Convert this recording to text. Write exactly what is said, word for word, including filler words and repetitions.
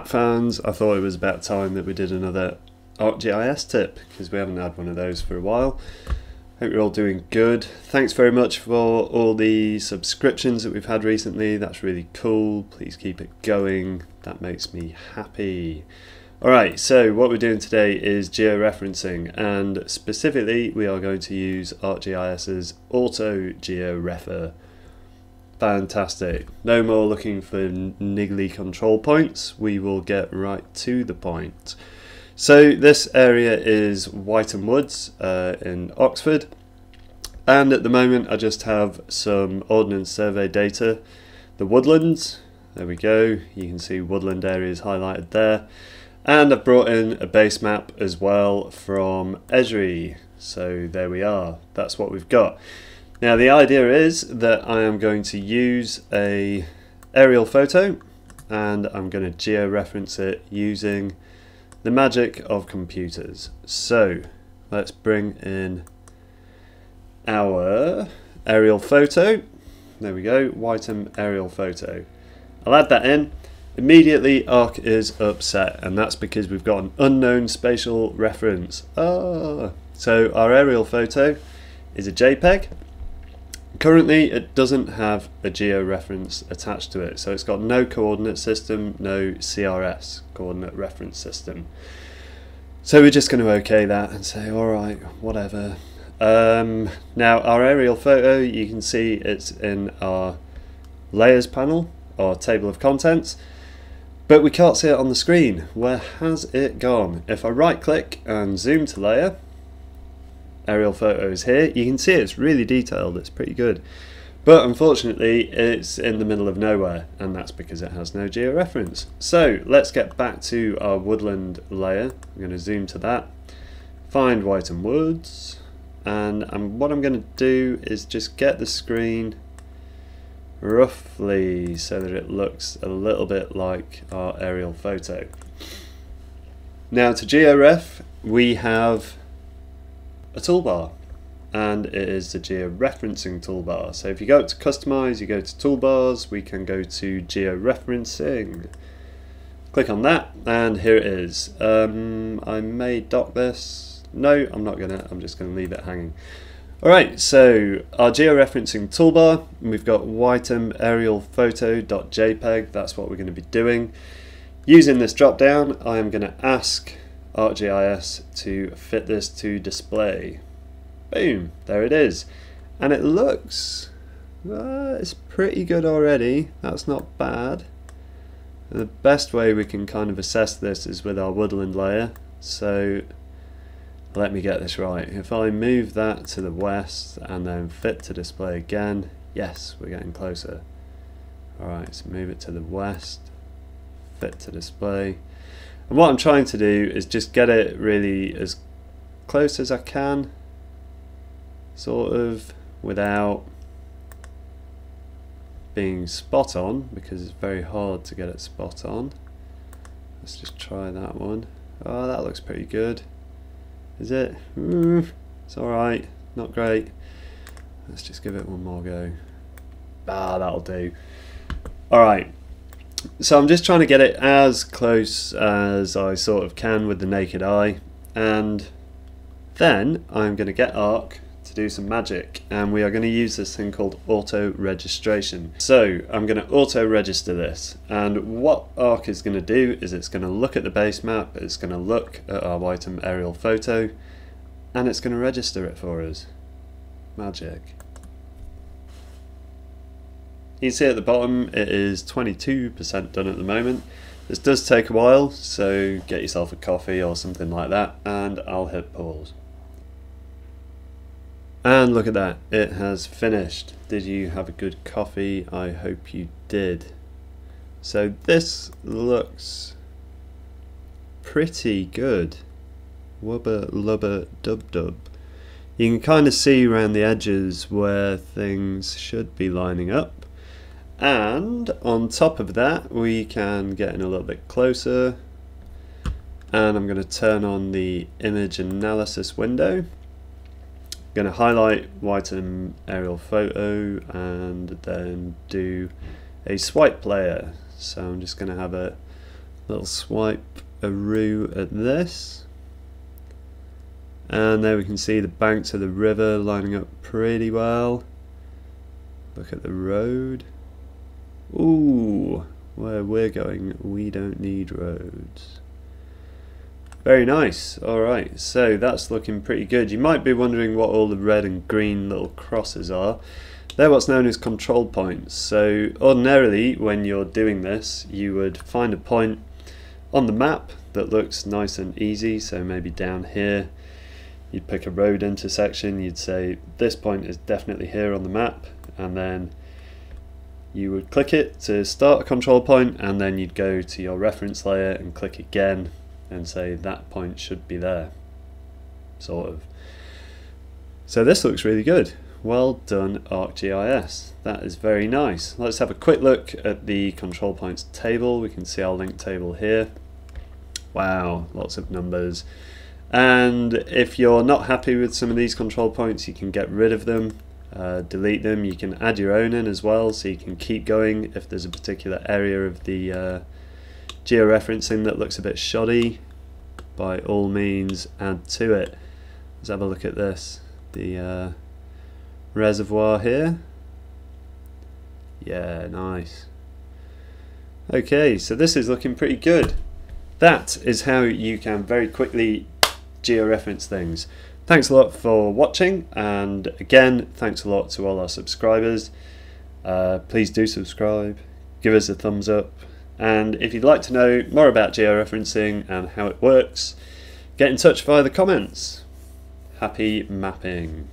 map fans, I thought it was about time that we did another ArcGIS tip, because we haven't had one of those for a while. Hope you're all doing good. Thanks very much for all the subscriptions that we've had recently. That's really cool. Please keep it going. That makes me happy. Alright, so what we're doing today is georeferencing, and specifically we are going to use ArcGIS's auto georefer. Fantastic. No more looking for niggly control points. We will get right to the point. So this area is Whitemoor Woods uh, in Oxford, and at the moment I just have some Ordnance Survey data. The woodlands, there we go, you can see woodland areas highlighted there, and I've brought in a base map as well from Esri, so there we are, that's what we've got. Now the idea is that I am going to use an aerial photo and I'm going to georeference it using the magic of computers. So let's bring in our aerial photo. There we go, Whitemoor aerial photo. I'll add that in. Immediately Arc is upset, and that's because we've got an unknown spatial reference. Ah. So our aerial photo is a JPEG. Currently it doesn't have a georeference attached to it, so it's got no coordinate system, no C R S, coordinate reference system. So we're just going to okay that and say alright, whatever. Um, now our aerial photo, you can see it's in our layers panel, our table of contents, but we can't see it on the screen. Where has it gone? If I right click and zoom to layer, aerial photos here, you can see it's really detailed, it's pretty good, but unfortunately it's in the middle of nowhere, and that's because it has no georeference. So let's get back to our woodland layer. I'm going to zoom to that, find Whitemoor Woods, and I'm, what I'm going to do is just get the screen roughly so that it looks a little bit like our aerial photo. Now to georef we have a toolbar, and it is the georeferencing toolbar. So if you go up to customize, you go to toolbars, we can go to georeferencing, click on that, and here it is. um, I may dock this, no I'm not gonna, I'm just gonna leave it hanging. Alright, so our georeferencing toolbar, we've got Whitemoor aerial photo.jpg, that's what we're going to be doing. Using this drop down I am going to ask ArcGIS to fit this to display. Boom, there it is, and it looks uh, it's pretty good already, that's not bad. The best way we can kind of assess this is with our woodland layer, so let me get this right. If I move that to the west and then fit to display again, yes, we're getting closer. Alright, so move it to the west, fit to display. And what I'm trying to do is just get it really as close as I can, sort of, without being spot on, because it's very hard to get it spot on. Let's just try that one. Oh, that looks pretty good. Is it? It's alright, not great. Let's just give it one more go. Ah, that'll do. Alright. So I'm just trying to get it as close as I sort of can with the naked eye, and then I'm going to get Arc to do some magic, and we are going to use this thing called auto registration. So I'm going to auto register this, and what Arc is going to do is it's going to look at the base map, it's going to look at our Whitemoor aerial photo, and it's going to register it for us. Magic. You can see at the bottom it is twenty-two percent done at the moment. This does take a while, so get yourself a coffee or something like that, and I'll hit pause. And look at that, it has finished. Did you have a good coffee? I hope you did. So this looks pretty good. Wubba lubba dub dub. You can kind of see around the edges where things should be lining up. And on top of that we can get in a little bit closer, and I'm going to turn on the image analysis window. I'm going to highlight Whitemoor aerial photo and then do a swipe layer, so I'm just going to have a little swipe arrow at this, and there we can see the banks of the river lining up pretty well. Look at the road. Ooh, where we're going we don't need roads. Very nice. Alright, so that's looking pretty good. You might be wondering what all the red and green little crosses are. They're what's known as control points. So ordinarily when you're doing this you would find a point on the map that looks nice and easy. So maybe down here you'd pick a road intersection, you'd say this point is definitely here on the map, and then you would click it to start a control point, and then you'd go to your reference layer and click again and say that point should be there, sort of. So this looks really good. Well done, ArcGIS. That is very nice. Let's have a quick look at the control points table. We can see our link table here. Wow, lots of numbers. And if you're not happy with some of these control points, you can get rid of them, uh, delete them. You can add your own in as well, so you can keep going if there's a particular area of the uh, georeferencing that looks a bit shoddy. By all means, add to it. Let's have a look at this. The uh, reservoir here. Yeah, nice. Okay, so this is looking pretty good. That is how you can very quickly georeference things. Thanks a lot for watching, and again, thanks a lot to all our subscribers. Uh, please do subscribe, give us a thumbs up, and if you'd like to know more about georeferencing and how it works, get in touch via the comments. Happy mapping!